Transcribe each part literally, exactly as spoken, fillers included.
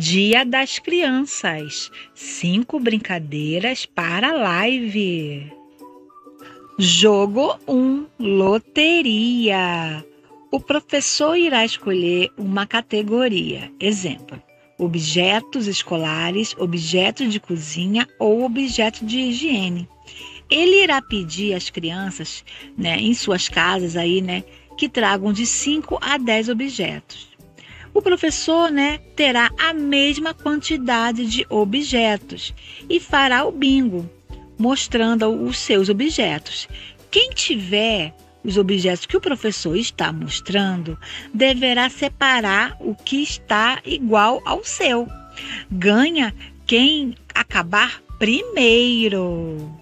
Dia das Crianças, cinco brincadeiras para live. Jogo um, loteria. O professor irá escolher uma categoria, exemplo, objetos escolares, objeto de cozinha ou objeto de higiene. Ele irá pedir às crianças, né, em suas casas aí, né, que tragam de cinco a dez objetos. O professor, né, terá a mesma quantidade de objetos e fará o bingo, mostrando os seus objetos. Quem tiver os objetos que o professor está mostrando, deverá separar o que está igual ao seu. Ganha quem acabar primeiro.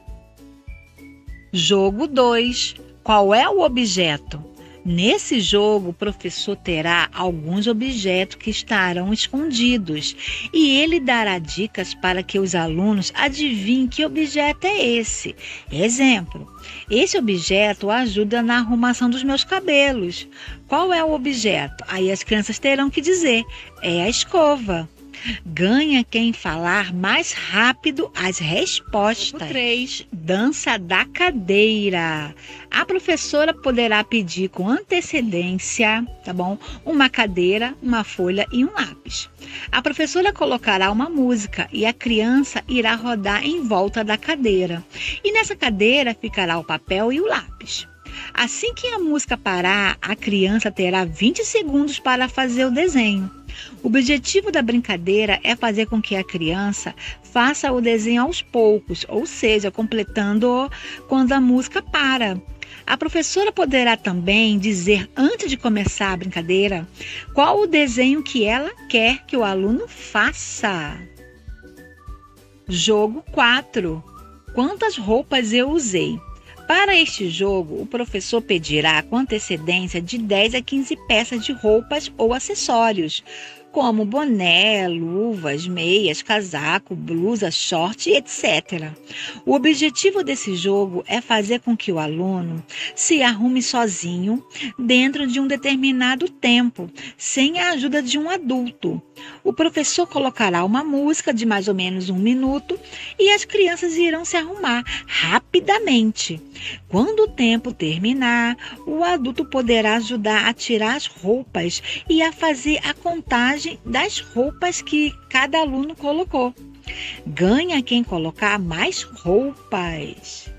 Jogo dois. Qual é o objeto? Nesse jogo, o professor terá alguns objetos que estarão escondidos e ele dará dicas para que os alunos adivinhem que objeto é esse. Exemplo, esse objeto ajuda na arrumação dos meus cabelos. Qual é o objeto? Aí as crianças terão que dizer, é a escova. Ganha quem falar mais rápido as respostas. três. Dança da cadeira. A professora poderá pedir com antecedência, tá bom? Uma cadeira, uma folha e um lápis. A professora colocará uma música e a criança irá rodar em volta da cadeira. E nessa cadeira ficará o papel e o lápis. Assim que a música parar, a criança terá vinte segundos para fazer o desenho. O objetivo da brincadeira é fazer com que a criança faça o desenho aos poucos, ou seja, completando quando a música para. A professora poderá também dizer, antes de começar a brincadeira, qual o desenho que ela quer que o aluno faça. Jogo quatro. Quantas roupas eu usei? Para este jogo, o professor pedirá com antecedência de dez a quinze peças de roupas ou acessórios, como boné, luvas, meias, casaco, blusa, short, etcétera. O objetivo desse jogo é fazer com que o aluno se arrume sozinho dentro de um determinado tempo, sem a ajuda de um adulto. O professor colocará uma música de mais ou menos um minuto e as crianças irão se arrumar rapidamente. Quando o tempo terminar, o adulto poderá ajudar a tirar as roupas e a fazer a contagem das roupas que cada aluno colocou. Ganha quem colocar mais roupas.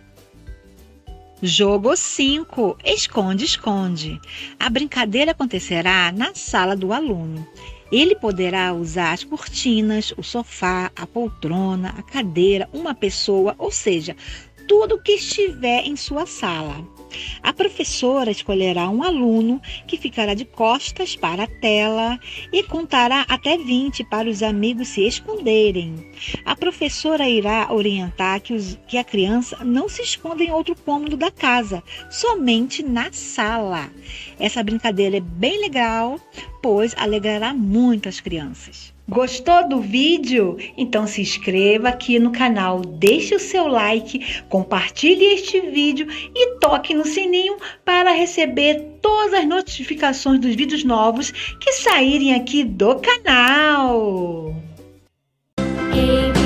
Jogo cinco. Esconde, esconde. A brincadeira acontecerá na sala do aluno. Ele poderá usar as cortinas, o sofá, a poltrona, a cadeira, uma pessoa, ou seja, tudo que estiver em sua sala. A professora escolherá um aluno que ficará de costas para a tela e contará até vinte para os amigos se esconderem. A professora irá orientar que, os, que a criança não se esconda em outro cômodo da casa, somente na sala. Essa brincadeira é bem legal, pois alegrará muito as crianças. Gostou do vídeo? Então se inscreva aqui no canal, deixe o seu like, compartilhe este vídeo e toque no sininho para receber todas as notificações dos vídeos novos que saírem aqui do canal. Ei.